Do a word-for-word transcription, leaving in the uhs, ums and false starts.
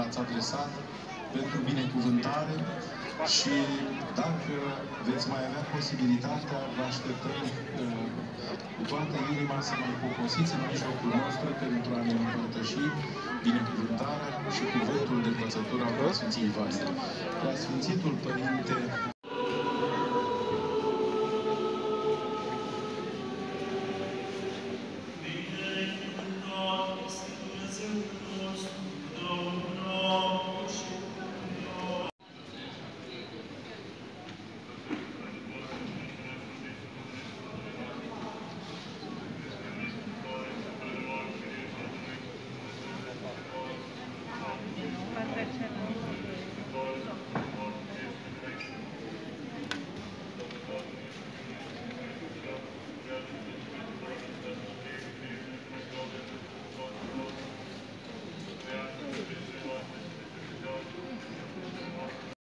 L-ați adresat pentru binecuvântare și dacă veți mai avea posibilitatea, vă așteptăm cu toată inima să mai poposiți în mijlocul nostru pentru a ne împărtăși binecuvântarea și cuvântul de învățătura Sfinției voastre. Preasfințitul Părinte